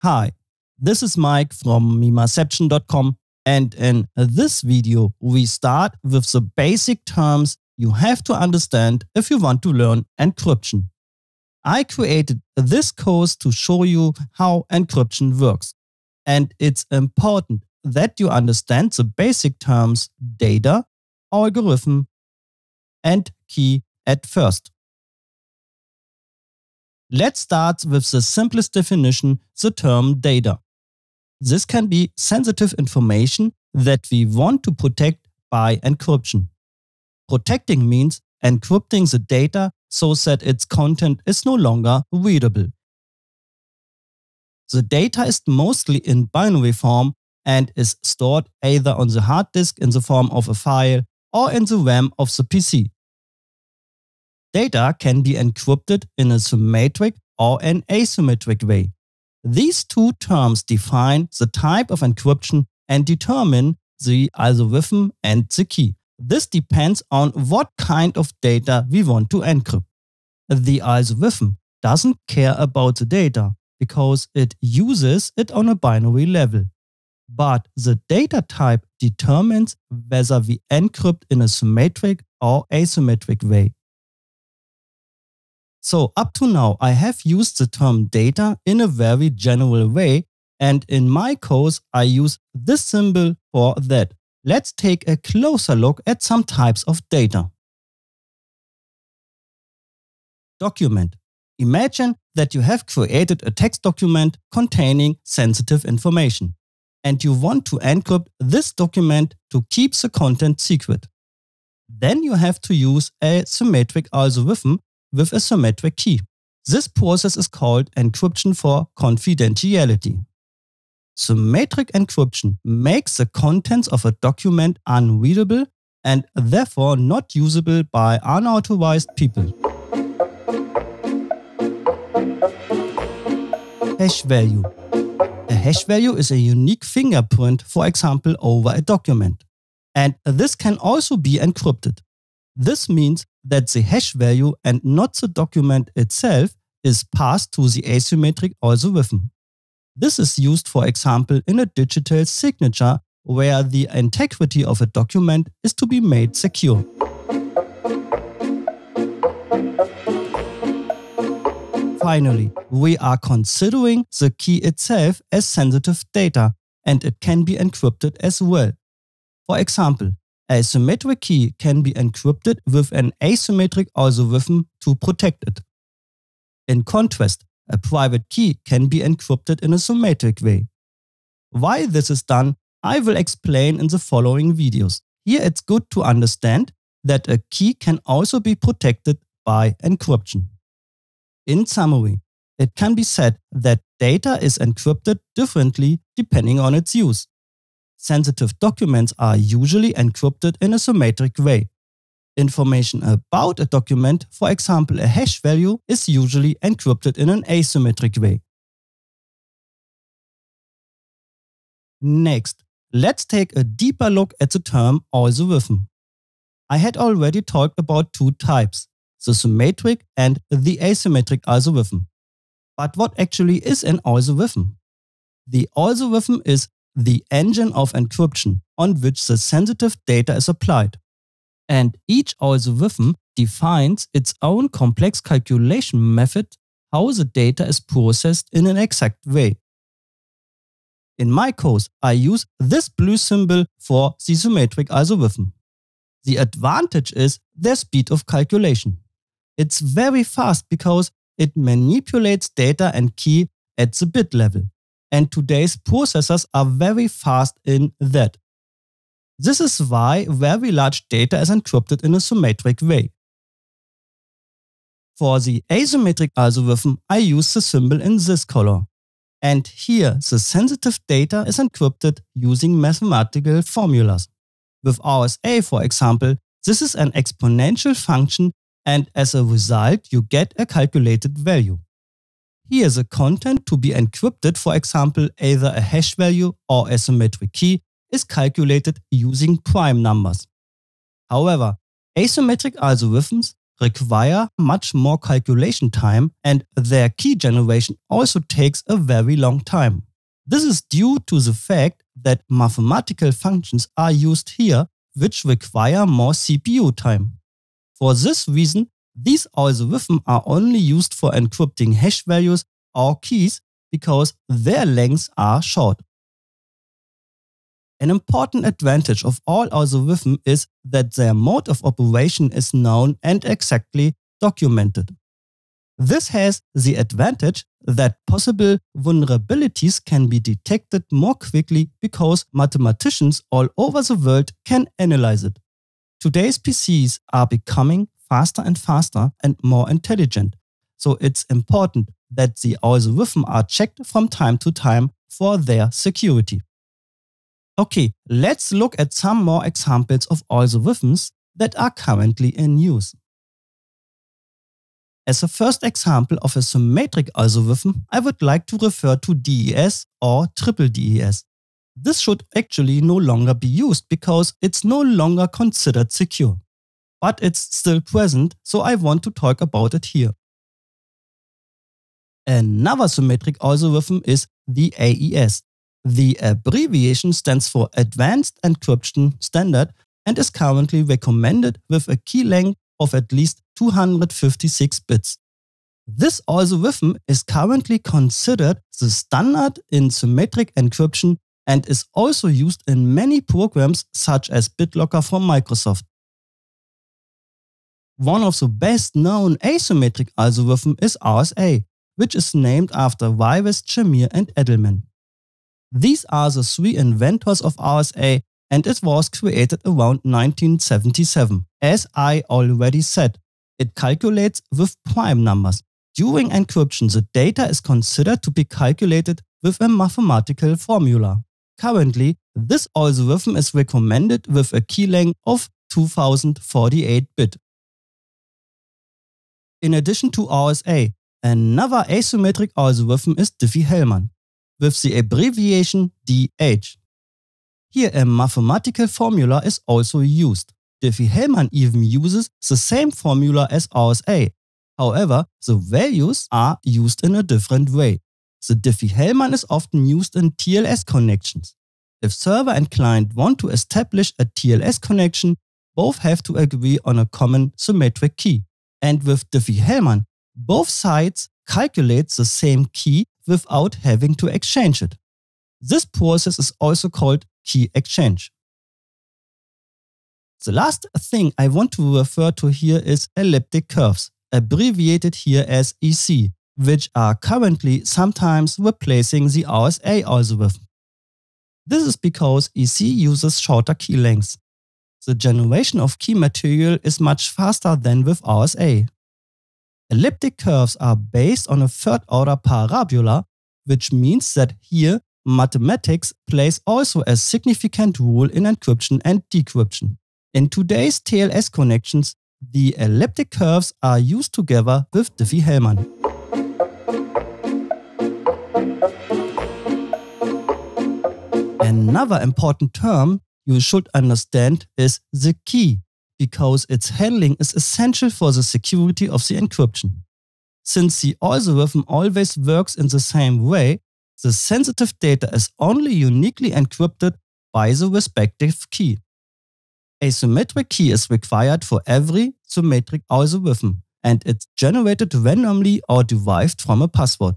Hi, this is Mike from Mimaception.com, and in this video we start with the basic terms you have to understand if you want to learn encryption. I created this course to show you how encryption works, and it's important that you understand the basic terms data, algorithm, and key at first. Let's start with the simplest definition, the term data. This can be sensitive information that we want to protect by encryption. Protecting means encrypting the data so that its content is no longer readable. The data is mostly in binary form and is stored either on the hard disk in the form of a file or in the RAM of the PC. Data can be encrypted in a symmetric or an asymmetric way. These two terms define the type of encryption and determine the algorithm and the key. This depends on what kind of data we want to encrypt. The algorithm doesn't care about the data because it uses it on a binary level. But the data type determines whether we encrypt in a symmetric or asymmetric way. So up to now, I have used the term data in a very general way, and in my course, I use this symbol for that. Let's take a closer look at some types of data. Document. Imagine that you have created a text document containing sensitive information, and you want to encrypt this document to keep the content secret. Then you have to use a symmetric algorithm with a symmetric key. This process is called encryption for confidentiality. Symmetric encryption makes the contents of a document unreadable and therefore not usable by unauthorized people. Hash value. A hash value is a unique fingerprint, for example, over a document. And this can also be encrypted. This means that the hash value and not the document itself is passed to the asymmetric algorithm. This is used, for example, in a digital signature where the integrity of a document is to be made secure. Finally, we are considering the key itself as sensitive data, and it can be encrypted as well. For example, a symmetric key can be encrypted with an asymmetric algorithm to protect it. In contrast, a private key can be encrypted in a symmetric way. Why this is done, I will explain in the following videos. Here it's good to understand that a key can also be protected by encryption. In summary, it can be said that data is encrypted differently depending on its use. Sensitive documents are usually encrypted in a symmetric way. Information about a document, for example a hash value, is usually encrypted in an asymmetric way. Next, let's take a deeper look at the term algorithm. I had already talked about two types, the symmetric and the asymmetric algorithm. But what actually is an algorithm? The algorithm is the engine of encryption on which the sensitive data is applied. And each algorithm defines its own complex calculation method, how the data is processed in an exact way. In my course, I use this blue symbol for the symmetric algorithm. The advantage is their speed of calculation. It's very fast because it manipulates data and key at the bit level. And today's processors are very fast in that. This is why very large data is encrypted in a symmetric way. For the asymmetric algorithm, I use the symbol in this color. And here, the sensitive data is encrypted using mathematical formulas. With RSA, for example, this is an exponential function, and as a result, you get a calculated value. Here the content to be encrypted, for example either a hash value or a symmetric key, is calculated using prime numbers. However, asymmetric algorithms require much more calculation time and their key generation also takes a very long time. This is due to the fact that mathematical functions are used here, which require more CPU time. For this reason, these algorithms are only used for encrypting hash values or keys because their lengths are short. An important advantage of all algorithms is that their mode of operation is known and exactly documented. This has the advantage that possible vulnerabilities can be detected more quickly because mathematicians all over the world can analyze it. Today's PCs are becoming faster and faster and more intelligent, so it's important that the algorithms are checked from time to time for their security. Okay, let's look at some more examples of algorithms that are currently in use. As a first example of a symmetric algorithm, I would like to refer to DES or triple DES. This should actually no longer be used because it's no longer considered secure. But it's still present, so I want to talk about it here. Another symmetric algorithm is the AES. The abbreviation stands for Advanced Encryption Standard and is currently recommended with a key length of at least 256 bits. This algorithm is currently considered the standard in symmetric encryption and is also used in many programs such as BitLocker from Microsoft. One of the best known asymmetric algorithms is RSA, which is named after Rivest, Shamir and Adleman. These are the three inventors of RSA and it was created around 1977. As I already said, it calculates with prime numbers. During encryption, the data is considered to be calculated with a mathematical formula. Currently, this algorithm is recommended with a key length of 2048 bit. In addition to RSA, another asymmetric algorithm is Diffie-Hellman, with the abbreviation DH. Here a mathematical formula is also used. Diffie-Hellman even uses the same formula as RSA. However, the values are used in a different way. The Diffie-Hellman is often used in TLS connections. If server and client want to establish a TLS connection, both have to agree on a common symmetric key. And with Diffie-Hellman, both sides calculate the same key without having to exchange it. This process is also called key exchange. The last thing I want to refer to here is elliptic curves, abbreviated here as EC, which are currently sometimes replacing the RSA algorithm. This is because EC uses shorter key lengths. The generation of key material is much faster than with RSA. Elliptic curves are based on a third-order parabola, which means that here mathematics plays also a significant role in encryption and decryption. In today's TLS connections, the elliptic curves are used together with Diffie-Hellman. Another important term you should understand is the key, because its handling is essential for the security of the encryption. Since the algorithm always works in the same way, the sensitive data is only uniquely encrypted by the respective key. A symmetric key is required for every symmetric algorithm, and it's generated randomly or derived from a password.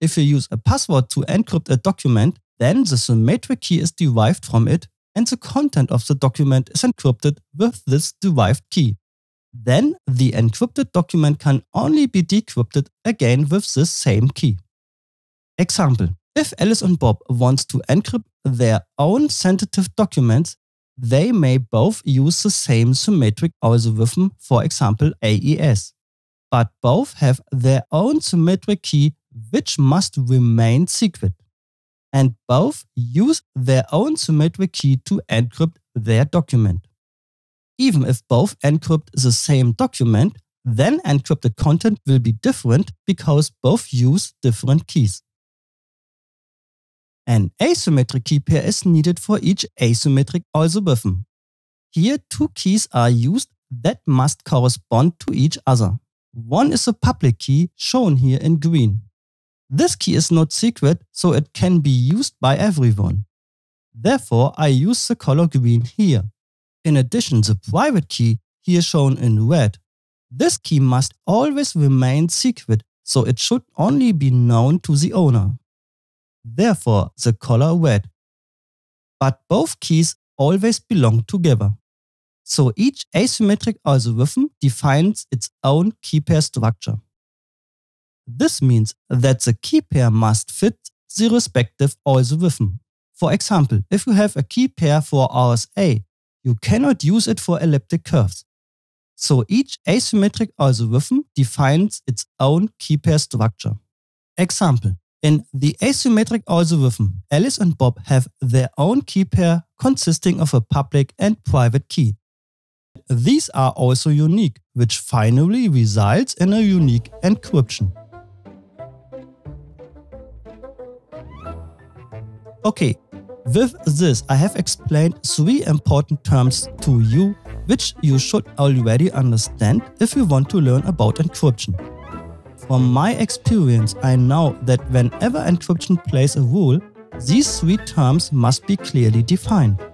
If you use a password to encrypt a document, then the symmetric key is derived from it, and the content of the document is encrypted with this derived key. Then the encrypted document can only be decrypted again with this same key. Example: if Alice and Bob wants to encrypt their own sensitive documents, they may both use the same symmetric algorithm, for example AES. But both have their own symmetric key which must remain secret. And both use their own symmetric key to encrypt their document. Even if both encrypt the same document, then encrypted content will be different because both use different keys. An asymmetric key pair is needed for each asymmetric algorithm. Here, two keys are used that must correspond to each other. One is a public key, shown here in green. This key is not secret, so it can be used by everyone. Therefore, I use the color green here. In addition, the private key, here shown in red. This key must always remain secret, so it should only be known to the owner. Therefore, the color red. But both keys always belong together. So each asymmetric algorithm defines its own key pair structure. This means that the key pair must fit the respective algorithm. For example, if you have a key pair for RSA, you cannot use it for elliptic curves. So each asymmetric algorithm defines its own key pair structure. Example. In the asymmetric algorithm, Alice and Bob have their own key pair consisting of a public and private key. These are also unique, which finally results in a unique encryption. Okay, with this I have explained three important terms to you, which you should already understand if you want to learn about encryption. From my experience, I know that whenever encryption plays a role, these three terms must be clearly defined.